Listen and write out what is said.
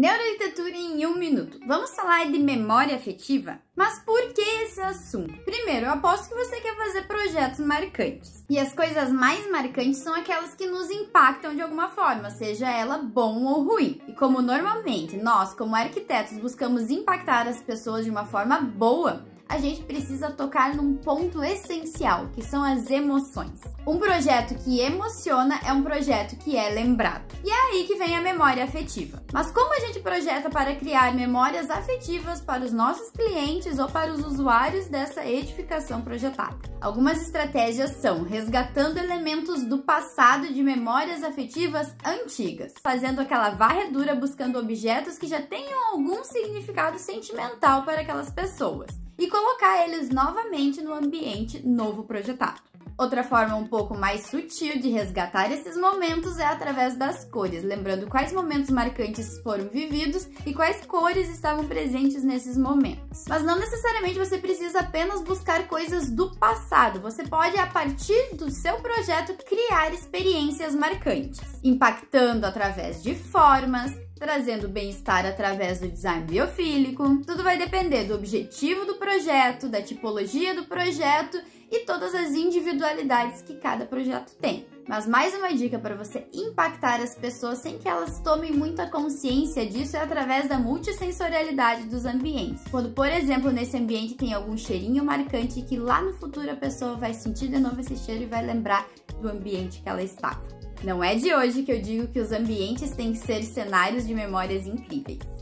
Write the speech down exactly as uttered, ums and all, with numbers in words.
Neuroarquitetura em um minuto. Vamos falar de memória afetiva? Mas por que esse assunto? Primeiro, eu aposto que você quer fazer projetos marcantes. E as coisas mais marcantes são aquelas que nos impactam de alguma forma, seja ela bom ou ruim. E como normalmente nós, como arquitetos, buscamos impactar as pessoas de uma forma boa, a gente precisa tocar num ponto essencial, que são as emoções. Um projeto que emociona é um projeto que é lembrado. E é aí que vem a memória afetiva. Mas como a gente projeta para criar memórias afetivas para os nossos clientes ou para os usuários dessa edificação projetada? Algumas estratégias são resgatando elementos do passado de memórias afetivas antigas, fazendo aquela varredura buscando objetos que já tenham algum significado sentimental para aquelas pessoas, e colocar eles novamente no ambiente novo projetado. Outra forma um pouco mais sutil de resgatar esses momentos é através das cores, lembrando quais momentos marcantes foram vividos e quais cores estavam presentes nesses momentos. Mas não necessariamente você precisa apenas buscar coisas do passado, você pode, a partir do seu projeto, criar experiências marcantes, impactando através de formas, trazendo bem-estar através do design biofílico. Tudo vai depender do objetivo do projeto, da tipologia do projeto e todas as individualidades que cada projeto tem. Mas mais uma dica para você impactar as pessoas sem que elas tomem muita consciência disso é através da multissensorialidade dos ambientes. Quando, por exemplo, nesse ambiente tem algum cheirinho marcante que lá no futuro a pessoa vai sentir de novo esse cheiro e vai lembrar do ambiente que ela estava. Não é de hoje que eu digo que os ambientes têm que ser cenários de memórias incríveis.